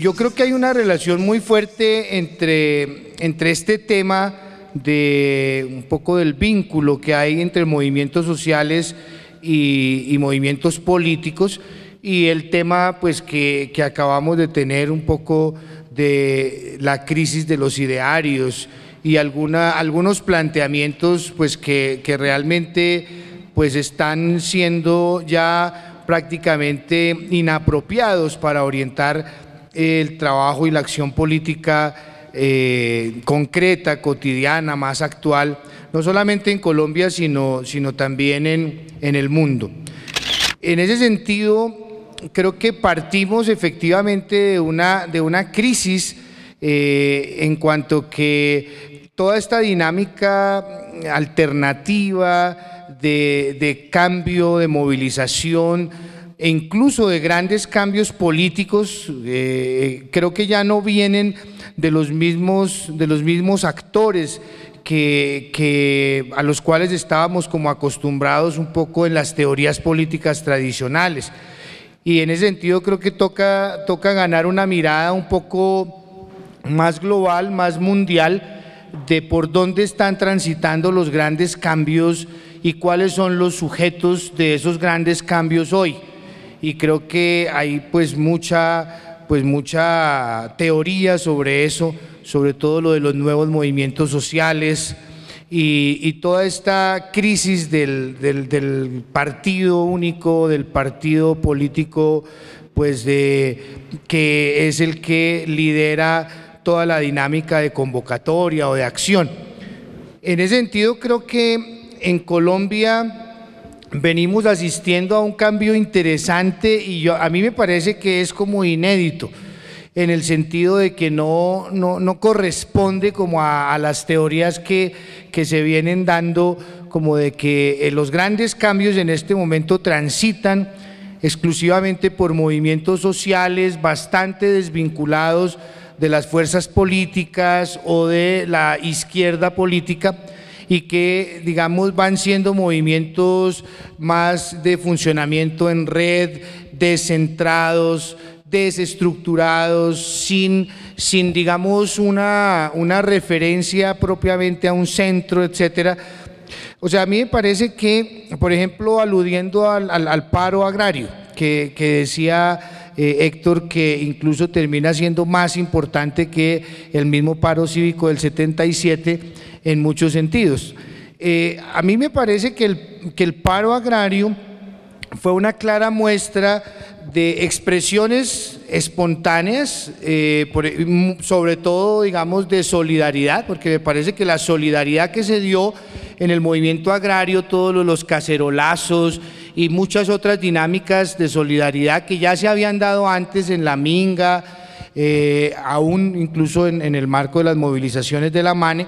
yo creo que hay una relación muy fuerte entre este tema de un poco del vínculo que hay entre movimientos sociales y movimientos políticos, y el tema pues que acabamos de tener un poco de la crisis de los idearios y algunos planteamientos pues que realmente pues están siendo ya prácticamente inapropiados para orientar el trabajo y la acción política concreta, cotidiana, más actual, no solamente en Colombia, sino también en el mundo. En ese sentido, creo que partimos efectivamente de una crisis en cuanto que toda esta dinámica alternativa de cambio, de movilización e incluso de grandes cambios políticos, creo que ya no vienen de los mismos actores que a los cuales estábamos como acostumbrados un poco en las teorías políticas tradicionales. Y en ese sentido creo que toca ganar una mirada un poco más global, más mundial, de por dónde están transitando los grandes cambios y cuáles son los sujetos de esos grandes cambios hoy. Y creo que hay pues mucha teoría sobre eso, sobre todo lo de los nuevos movimientos sociales y toda esta crisis del partido único, del partido político, pues que es el que lidera toda la dinámica de convocatoria o de acción. En ese sentido, creo que en Colombia venimos asistiendo a un cambio interesante y a mí me parece que es como inédito, en el sentido de que no corresponde como a las teorías que se vienen dando, como de que los grandes cambios en este momento transitan exclusivamente por movimientos sociales bastante desvinculados de las fuerzas políticas o de la izquierda política, y que, digamos, van siendo movimientos más de funcionamiento en red, descentrados, desestructurados, sin digamos una referencia propiamente a un centro, etcétera. O sea, a mí me parece que, por ejemplo, aludiendo al paro agrario que decía Héctor, que incluso termina siendo más importante que el mismo paro cívico del 77 en muchos sentidos. A mí me parece que el paro agrario fue una clara muestra de expresiones espontáneas, sobre todo, digamos, de solidaridad, porque me parece que la solidaridad que se dio en el movimiento agrario, todos los cacerolazos y muchas otras dinámicas de solidaridad que ya se habían dado antes en la Minga, aún incluso en el marco de las movilizaciones de la MANE,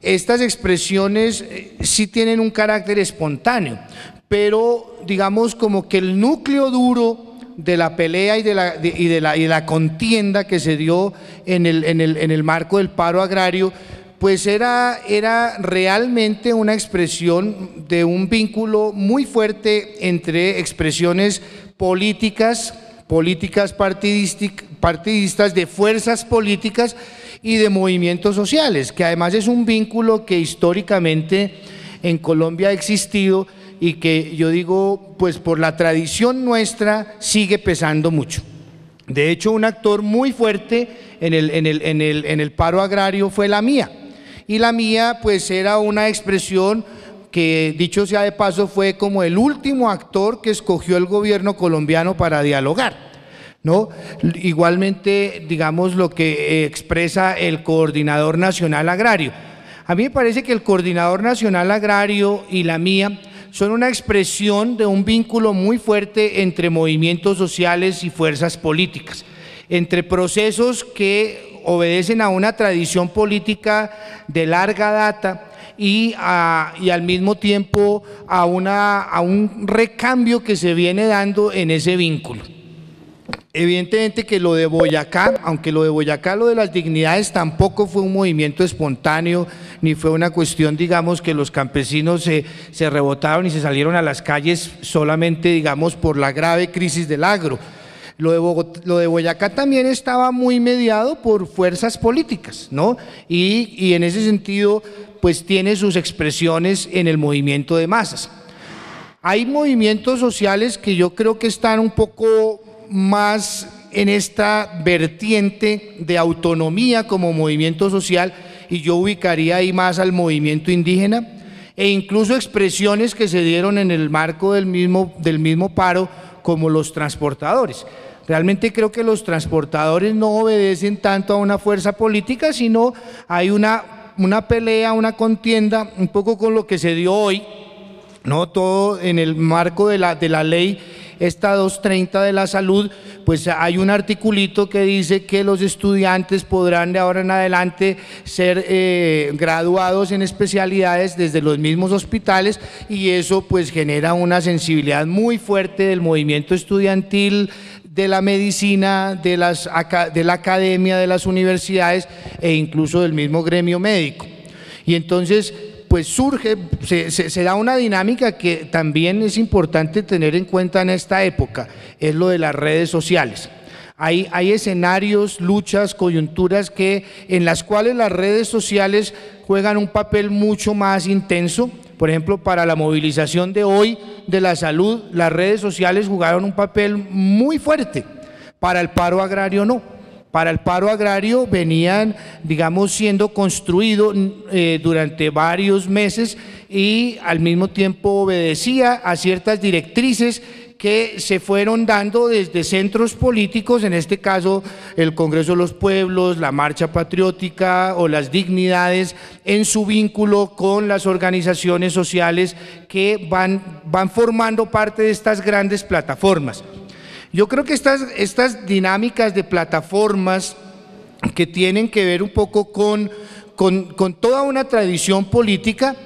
estas expresiones sí tienen un carácter espontáneo, pero digamos como que el núcleo duro de la pelea y de la contienda que se dio en el marco del paro agrario, pues era realmente una expresión de un vínculo muy fuerte entre expresiones políticas partidistas, de fuerzas políticas y de movimientos sociales, que además es un vínculo que históricamente en Colombia ha existido y que yo digo, pues por la tradición nuestra sigue pesando mucho. De hecho, un actor muy fuerte en el paro agrario fue la mía, y la mía pues era una expresión que, dicho sea de paso, fue como el último actor que escogió el gobierno colombiano para dialogar, ¿no? Igualmente, digamos, lo que expresa el Coordinador Nacional Agrario. A mí me parece que el Coordinador Nacional Agrario y la mía son una expresión de un vínculo muy fuerte entre movimientos sociales y fuerzas políticas, entre procesos que obedecen a una tradición política de larga data y al mismo tiempo a un recambio que se viene dando en ese vínculo. Evidentemente que lo de Boyacá, aunque lo de Boyacá, lo de las dignidades, tampoco fue un movimiento espontáneo, ni fue una cuestión, digamos, que los campesinos se rebotaron y se salieron a las calles solamente, digamos, por la grave crisis del agro. Lo de Boyacá también estaba muy mediado por fuerzas políticas, ¿no? Y en ese sentido, pues tiene sus expresiones en el movimiento de masas. Hay movimientos sociales que yo creo que están un poco más en esta vertiente de autonomía como movimiento social, y yo ubicaría ahí más al movimiento indígena, e incluso expresiones que se dieron en el marco del mismo paro, como los transportadores. Realmente creo que los transportadores no obedecen tanto a una fuerza política, sino hay una pelea, una contienda, un poco con lo que se dio hoy, ¿no? Todo en el marco de la ley esta 230 de la salud, pues hay un articulito que dice que los estudiantes podrán de ahora en adelante ser graduados en especialidades desde los mismos hospitales, y eso pues genera una sensibilidad muy fuerte del movimiento estudiantil, de la medicina, de la academia, de las universidades e incluso del mismo gremio médico. Y entonces pues surge, se da una dinámica que también es importante tener en cuenta en esta época, es lo de las redes sociales. Hay escenarios, luchas, coyunturas en las cuales las redes sociales juegan un papel mucho más intenso. Por ejemplo, para la movilización de hoy de la salud, las redes sociales jugaron un papel muy fuerte, para el paro agrario no. Para el paro agrario venían, digamos, siendo construido durante varios meses, y al mismo tiempo obedecía a ciertas directrices que se fueron dando desde centros políticos, en este caso el Congreso de los Pueblos, la Marcha Patriótica o las Dignidades, en su vínculo con las organizaciones sociales que van formando parte de estas grandes plataformas. Yo creo que estas dinámicas de plataformas que tienen que ver un poco con toda una tradición política,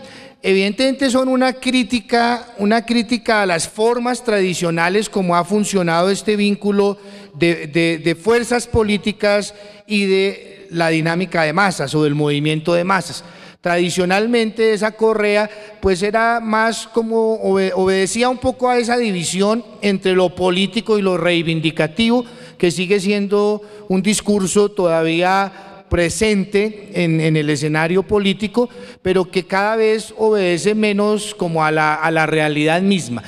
evidentemente son una crítica a las formas tradicionales como ha funcionado este vínculo de fuerzas políticas y de la dinámica de masas o del movimiento de masas. Tradicionalmente esa correa pues era más como obedecía un poco a esa división entre lo político y lo reivindicativo, que sigue siendo un discurso todavía presente en el escenario político, pero que cada vez obedece menos como a la realidad misma.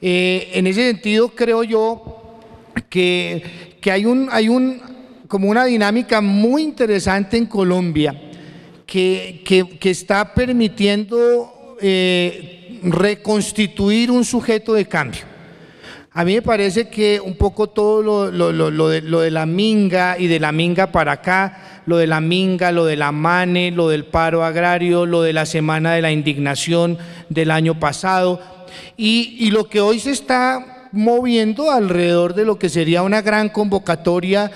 En ese sentido creo yo que hay como una dinámica muy interesante en Colombia, que está permitiendo reconstituir un sujeto de cambio. A mí me parece que un poco todo lo de la Minga, y de la Minga para acá, lo de la Minga, lo de la MANE, lo del paro agrario, lo de la Semana de la Indignación del año pasado, y lo que hoy se está moviendo alrededor de lo que sería una gran convocatoria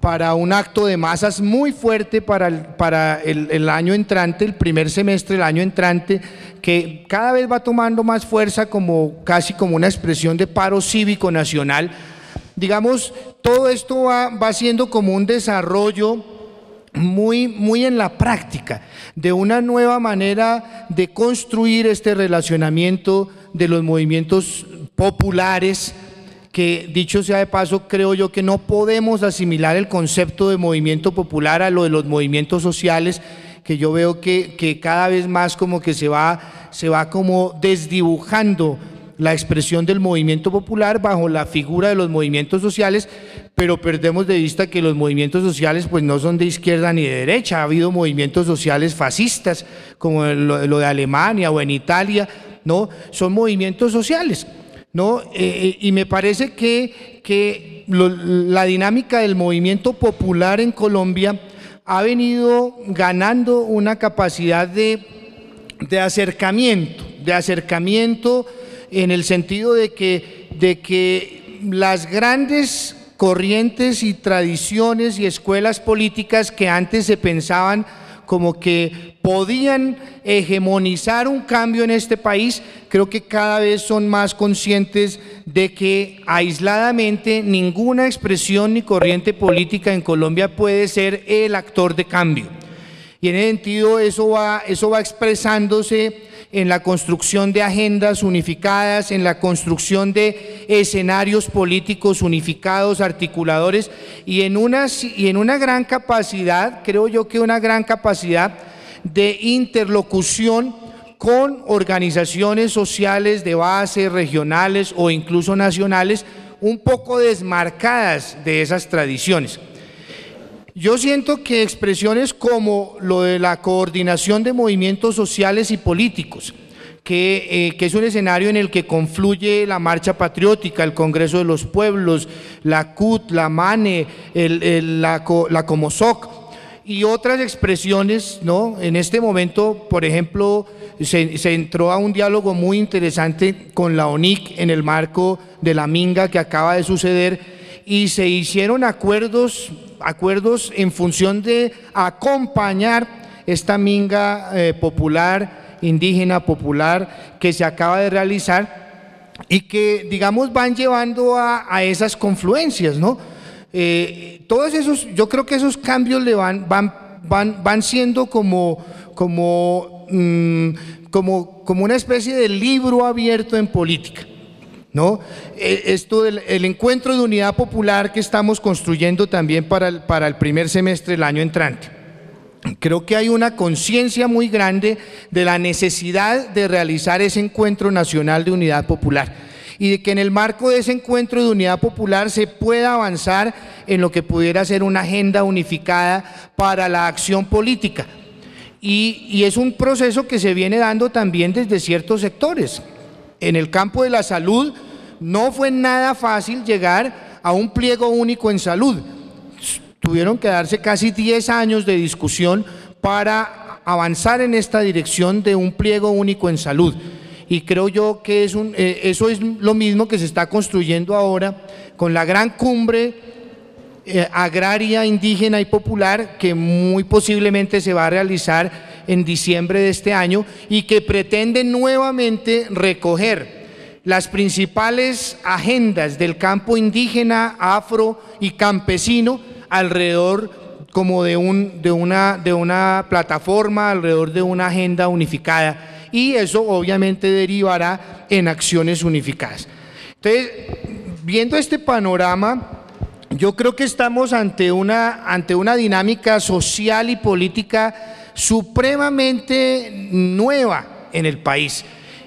para un acto de masas muy fuerte para el año entrante, el primer semestre del año entrante, que cada vez va tomando más fuerza como casi como una expresión de paro cívico nacional. Digamos, todo esto va siendo como un desarrollo muy en la práctica, de una nueva manera de construir este relacionamiento de los movimientos populares, que dicho sea de paso, creo yo que no podemos asimilar el concepto de movimiento popular a lo de los movimientos sociales, que yo veo que cada vez más como que se va como desdibujando la expresión del movimiento popular bajo la figura de los movimientos sociales, pero perdemos de vista que los movimientos sociales pues no son de izquierda ni de derecha. Ha habido movimientos sociales fascistas como lo de Alemania o en Italia, ¿no? Son movimientos sociales, ¿no? Y me parece que la dinámica del movimiento popular en Colombia ha venido ganando una capacidad de acercamiento en el sentido de que las grandes corrientes y tradiciones y escuelas políticas que antes se pensaban como que podían hegemonizar un cambio en este país, creo que cada vez son más conscientes de que aisladamente ninguna expresión ni corriente política en Colombia puede ser el actor de cambio. Y en ese sentido eso va expresándose en la construcción de agendas unificadas, en la construcción de escenarios políticos unificados, articuladores, y en una gran capacidad, creo yo que una gran capacidad de interlocución con organizaciones sociales de base, regionales o incluso nacionales, un poco desmarcadas de esas tradiciones. Yo siento que expresiones como lo de la coordinación de movimientos sociales y políticos, que es un escenario en el que confluye la Marcha Patriótica, el Congreso de los Pueblos, la CUT, la MANE, la COMOSOC y otras expresiones, ¿no? En este momento, por ejemplo, se entró a un diálogo muy interesante con la ONIC en el marco de la Minga que acaba de suceder, y se hicieron acuerdos en función de acompañar esta minga popular, indígena popular, que se acaba de realizar y que, digamos, van llevando a esas confluencias, ¿no? Todos esos, yo creo que esos cambios le van siendo como una especie de libro abierto en política, ¿no? Esto del encuentro de unidad popular que estamos construyendo también para el primer semestre del año entrante. Creo que hay una conciencia muy grande de la necesidad de realizar ese encuentro nacional de unidad popular y de que en el marco de ese encuentro de unidad popular se pueda avanzar en lo que pudiera ser una agenda unificada para la acción política. Y es un proceso que se viene dando también desde ciertos sectores. En el campo de la salud no fue nada fácil llegar a un pliego único en salud. Tuvieron que darse casi 10 años de discusión para avanzar en esta dirección de un pliego único en salud. Y creo yo que eso es lo mismo que se está construyendo ahora con la gran cumbre agraria, indígena y popular que muy posiblemente se va a realizar en diciembre de este año y que pretende nuevamente recoger las principales agendas del campo indígena, afro y campesino alrededor como de una plataforma, alrededor de una agenda unificada, y eso obviamente derivará en acciones unificadas. Entonces, viendo este panorama, yo creo que estamos ante una dinámica social y política supremamente nueva en el país,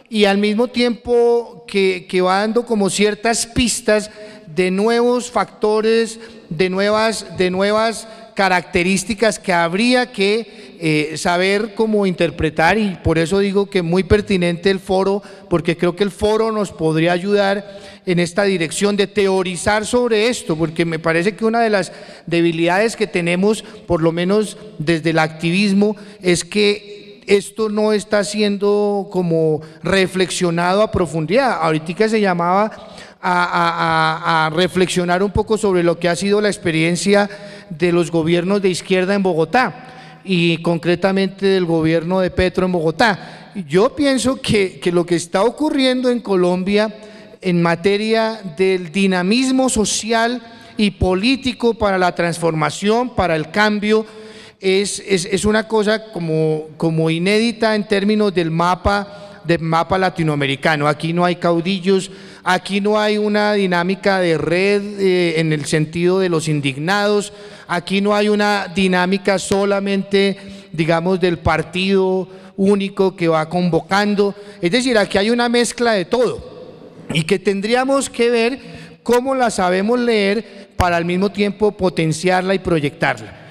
y al mismo tiempo que va dando como ciertas pistas de nuevos factores, de nuevas características que habría que saber cómo interpretar, y por eso digo que muy pertinente el foro, porque creo que el foro nos podría ayudar en esta dirección de teorizar sobre esto, porque me parece que una de las debilidades que tenemos, por lo menos desde el activismo, es que esto no está siendo como reflexionado a profundidad. Ahorita se llamaba a reflexionar un poco sobre lo que ha sido la experiencia de los gobiernos de izquierda en Bogotá, y concretamente del gobierno de Petro en Bogotá. Yo pienso que lo que está ocurriendo en Colombia en materia del dinamismo social y político para la transformación, para el cambio, es una cosa como inédita en términos del mapa latinoamericano. Aquí no hay caudillos, aquí no hay una dinámica de red en el sentido de los indignados, aquí no hay una dinámica solamente, digamos, del partido único que va convocando, es decir, aquí hay una mezcla de todo, y que tendríamos que ver cómo la sabemos leer para al mismo tiempo potenciarla y proyectarla.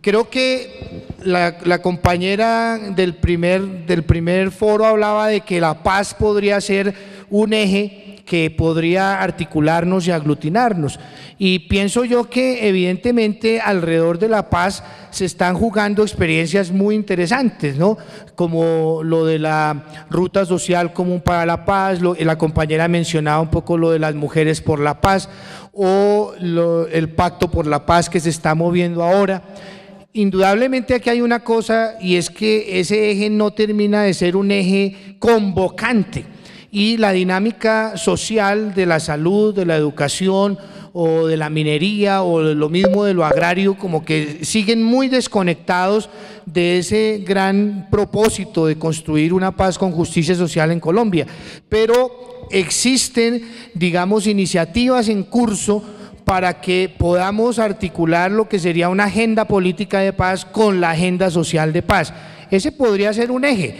Creo que la compañera del primer foro hablaba de que la paz podría ser un eje que podría articularnos y aglutinarnos, y pienso yo que evidentemente alrededor de la paz se están jugando experiencias muy interesantes, ¿no? Como lo de la ruta social común para la paz, la compañera mencionaba un poco lo de las mujeres por la paz, o el pacto por la paz que se está moviendo ahora. Indudablemente aquí hay una cosa, y es que ese eje no termina de ser un eje convocante, y la dinámica social de la salud, de la educación o de la minería o lo mismo de lo agrario, como que siguen muy desconectados de ese gran propósito de construir una paz con justicia social en Colombia. Pero existen, digamos, iniciativas en curso para que podamos articular lo que sería una agenda política de paz con la agenda social de paz. Ese podría ser un eje,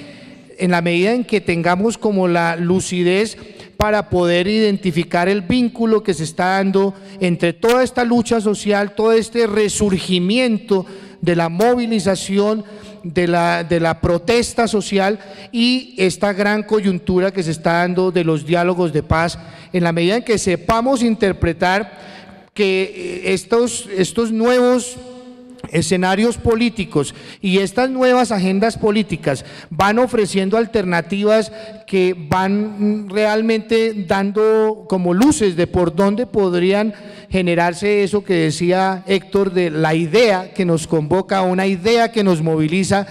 en la medida en que tengamos como la lucidez para poder identificar el vínculo que se está dando entre toda esta lucha social, todo este resurgimiento de la movilización, de la protesta social y esta gran coyuntura que se está dando de los diálogos de paz, en la medida en que sepamos interpretar que estos nuevos escenarios políticos y estas nuevas agendas políticas van ofreciendo alternativas que van realmente dando como luces de por dónde podrían generarse eso que decía Héctor, de la idea que nos convoca, una idea que nos moviliza.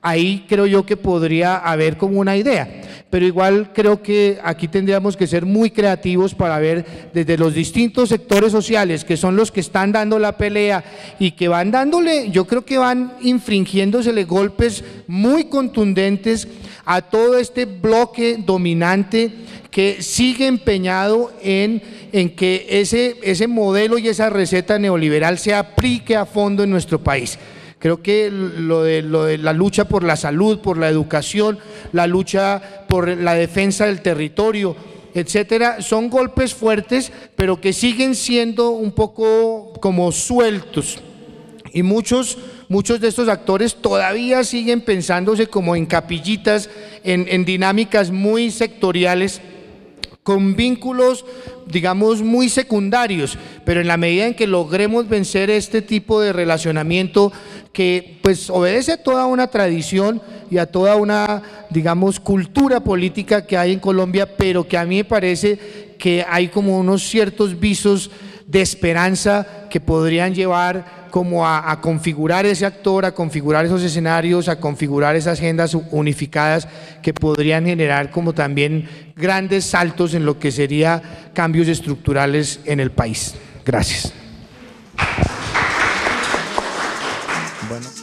Ahí creo yo que podría haber como una idea, pero igual creo que aquí tendríamos que ser muy creativos para ver desde los distintos sectores sociales, que son los que están dando la pelea y que van dándole, yo creo que van infringiéndosele golpes muy contundentes a todo este bloque dominante que sigue empeñado en que ese modelo y esa receta neoliberal se aplique a fondo en nuestro país. Creo que lo de la lucha por la salud, por la educación, la lucha por la defensa del territorio, etcétera, son golpes fuertes, pero que siguen siendo un poco como sueltos. Y muchos de estos actores todavía siguen pensándose como en capillitas, en dinámicas muy sectoriales, con vínculos, digamos, muy secundarios, pero en la medida en que logremos vencer este tipo de relacionamiento que pues obedece a toda una tradición y a toda una, digamos, cultura política que hay en Colombia, pero que a mí me parece que hay como unos ciertos visos de esperanza que podrían llevar como a configurar ese actor, a configurar esos escenarios, a configurar esas agendas unificadas que podrían generar como también grandes saltos en lo que serían cambios estructurales en el país. Gracias. Bueno.